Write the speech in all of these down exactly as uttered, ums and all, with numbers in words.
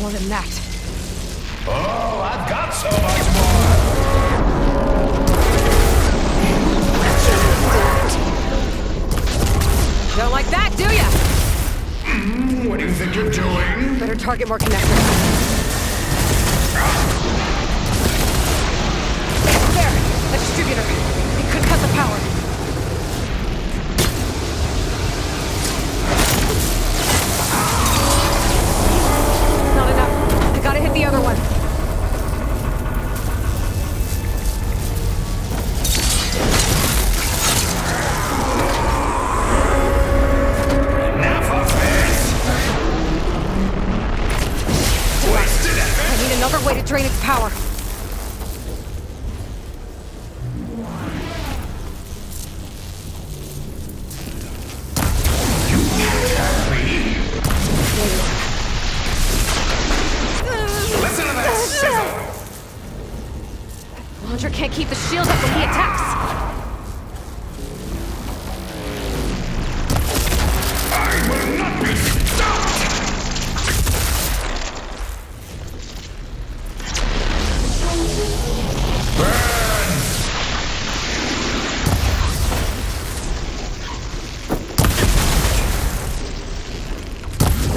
more than that. Oh, I've got so much more! Don't like that, do ya? Mm, what do you think you're doing? Better target more connectors. Ah. There! The distributor! It could cut the power. The other one. Enough of this! Wasted effort! I need another way to drain its power. Can't keep the shield up when he attacks. I will not be stopped. Burn.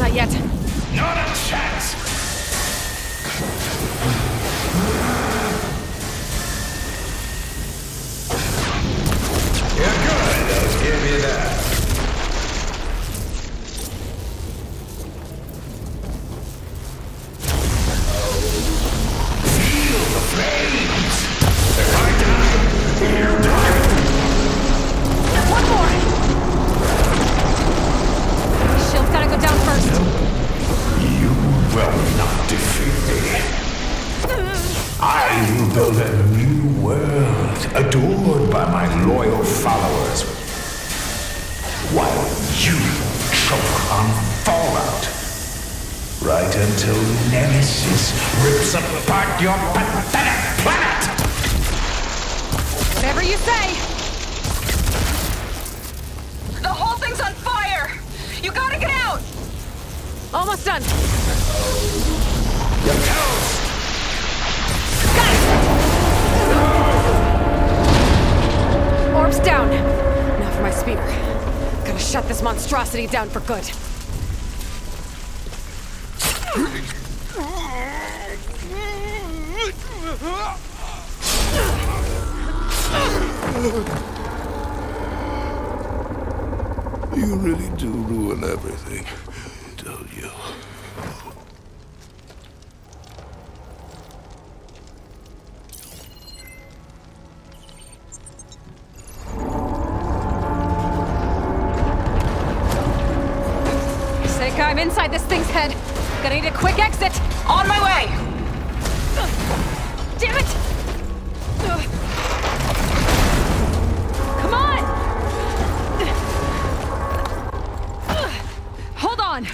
Not yet. Not a chance. Monstrosity down for good. You really do ruin everything, don't you? I'm inside this thing's head. Gonna need a quick exit. On my way. Damn it! Come on! Hold on.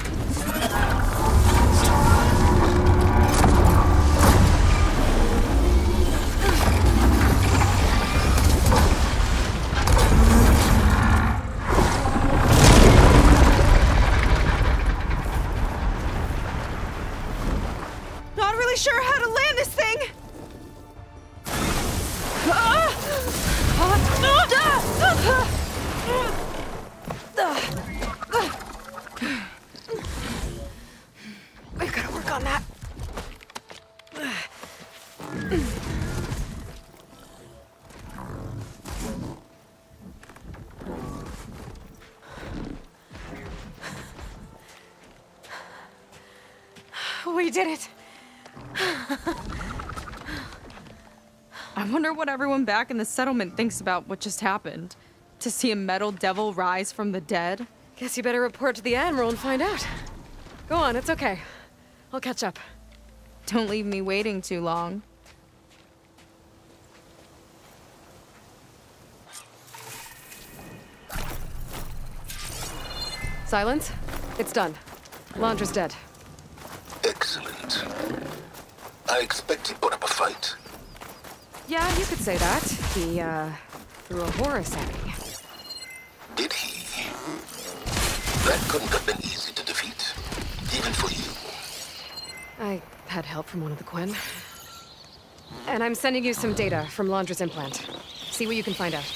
Sure how to land this thing! We've got to work on that. We did it! I wonder what everyone back in the settlement thinks about what just happened. To see a metal devil rise from the dead? Guess you better report to the Admiral and find out. Go on, it's okay. I'll catch up. Don't leave me waiting too long. Silence? It's done. Londra's dead. Excellent. I expect he put up a fight. Yeah, you could say that. He, uh, threw a Horus at me. Did he? That couldn't have been easy to defeat, even for you. I help from one of the Quen. And I'm sending you some data from Londra's implant. See what you can find out.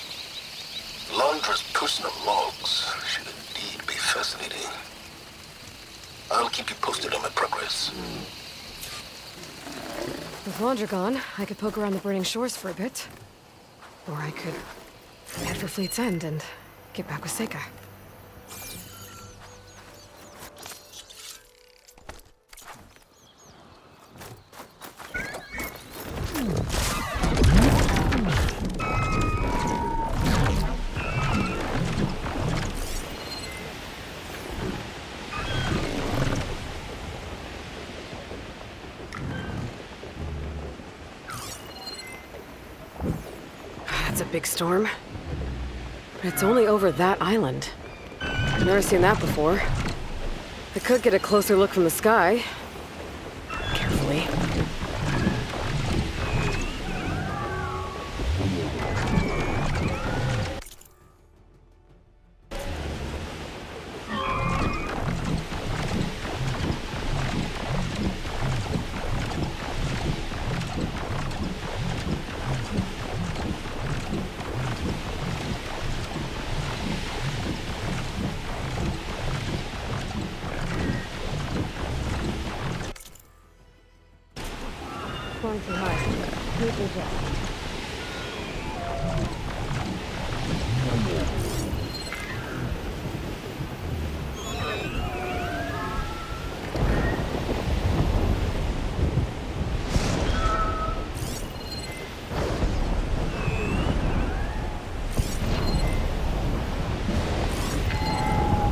Londra's personal logs should indeed be fascinating. I'll keep you posted on my progress. With Londra gone, I could poke around the Burning Shores for a bit. Or I could head for Fleet's End and get back with Seika. Big storm. But it's only over that island. I've never seen that before. I could get a closer look from the sky. Carefully.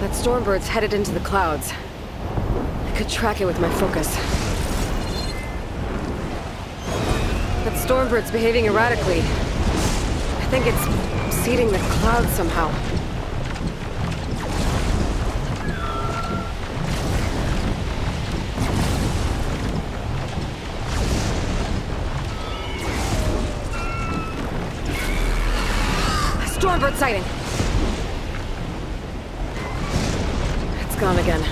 That Stormbird's headed into the clouds. I could track it with my focus. Stormbird's behaving erratically. I think it's seeding the clouds somehow. A Stormbird sighting! It's gone again.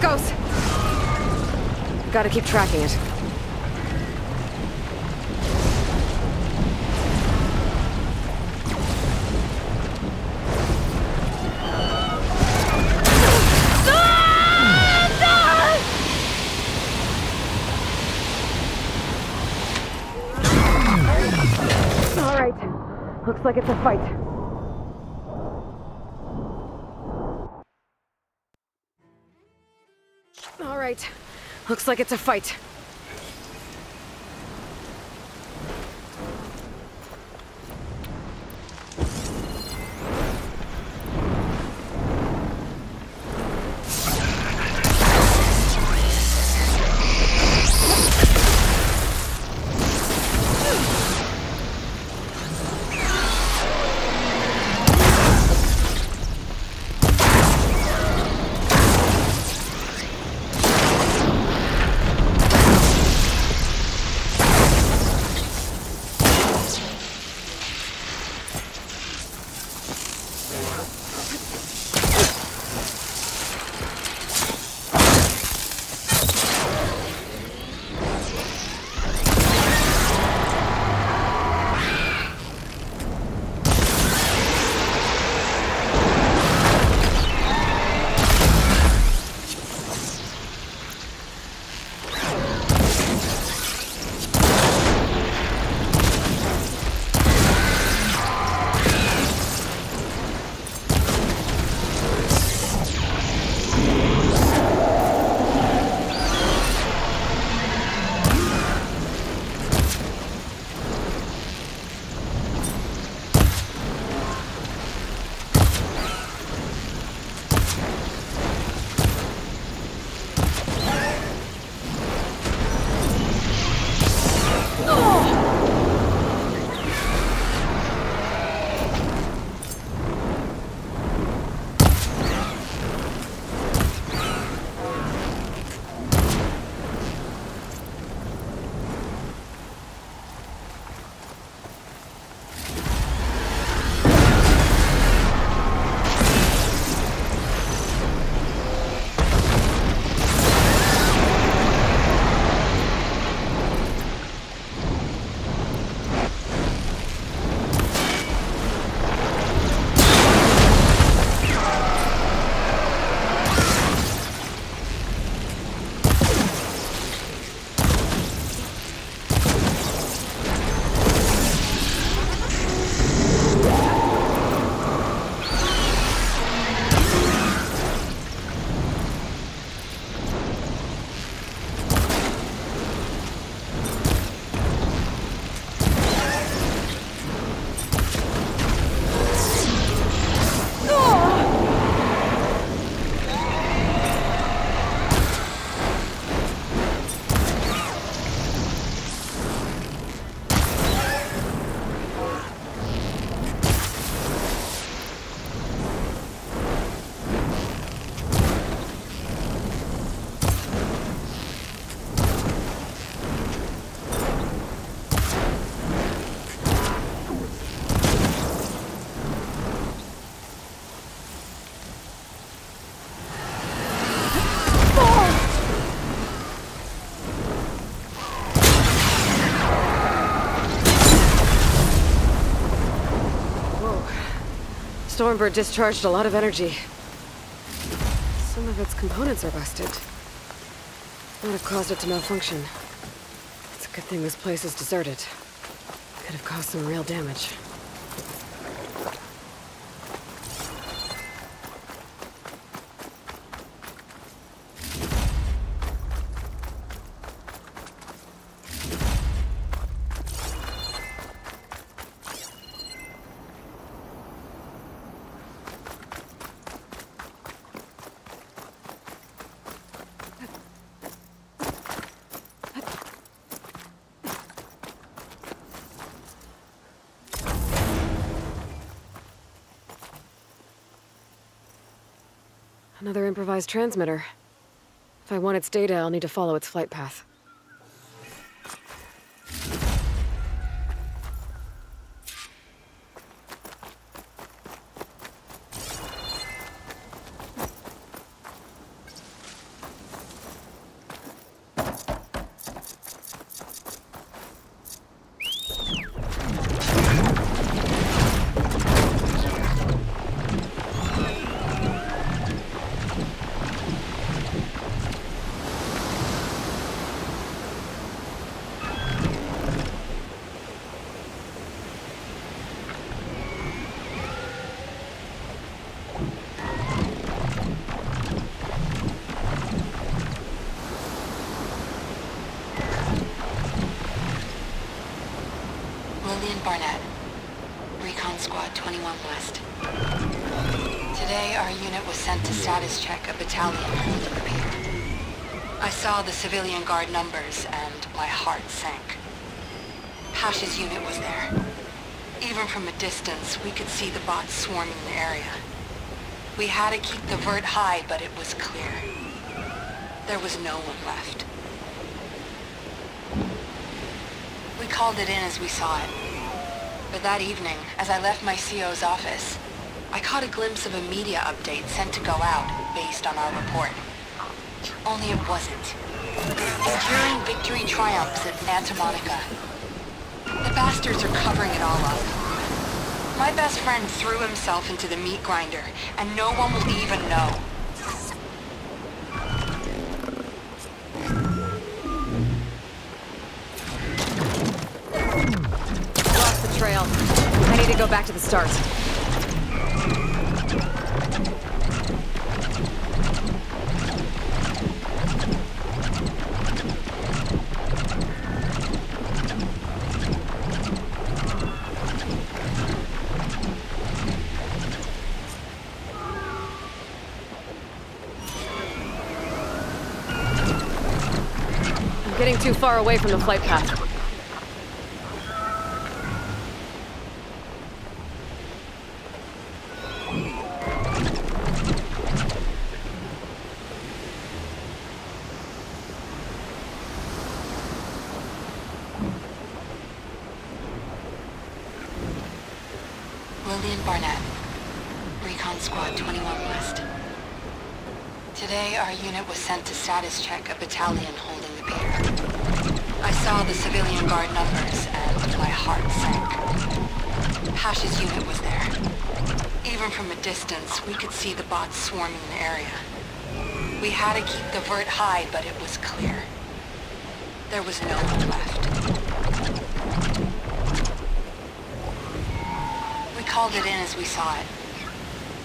Goes. Gotta keep tracking it. All right. Looks like it's a fight. Looks like it's a fight. Stormbird discharged a lot of energy. Some of its components are busted. Would have caused it to malfunction. It's a good thing this place is deserted. Could have caused some real damage. Another improvised transmitter. If I want its data, I'll need to follow its flight path. Civilian guard numbers, and my heart sank. Hash's unit was there. Even from a distance, we could see the bots swarming the area. We had to keep the vert high, but it was clear. There was no one left. We called it in as we saw it. But that evening, as I left my C O's office, I caught a glimpse of a media update sent to go out based on our report. Only it wasn't. Enduring victory triumphs at Santa Monica. The bastards are covering it all up. My best friend threw himself into the meat grinder, and no one will even know. Lost the trail. I need to go back to the start. Too far away from the flight path. Lillian Barnett, Recon Squad twenty-one West. Today, our unit was sent to status check a battalion holding the pier. I saw the civilian guard numbers, and my heart sank. Hash's unit was there. Even from a distance, we could see the bots swarming the area. We had to keep the vert high, but it was clear. There was no one left. We called it in as we saw it.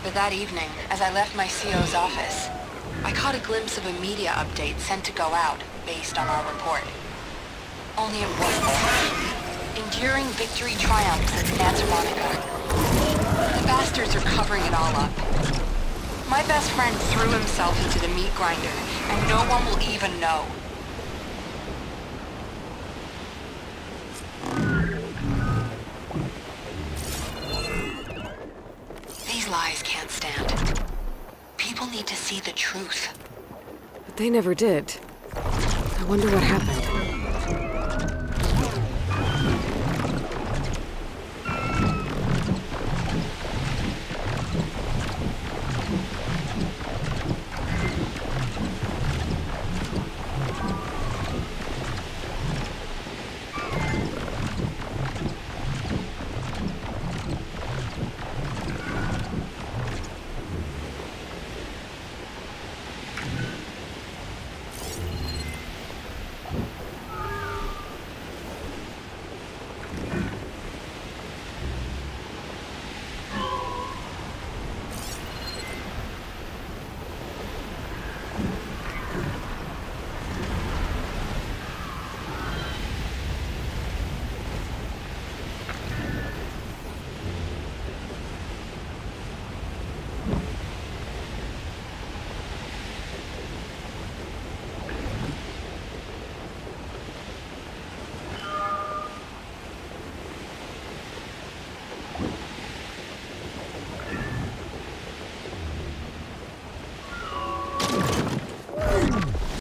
But that evening, as I left my C O's office, I caught a glimpse of a media update sent to go out based on our report. Only it wasn't. Enduring victory triumphs at Santa Monica. The bastards are covering it all up. My best friend threw himself into the meat grinder, and no one will even know. These lies can't stand. People need to see the truth. But they never did. I wonder what happened.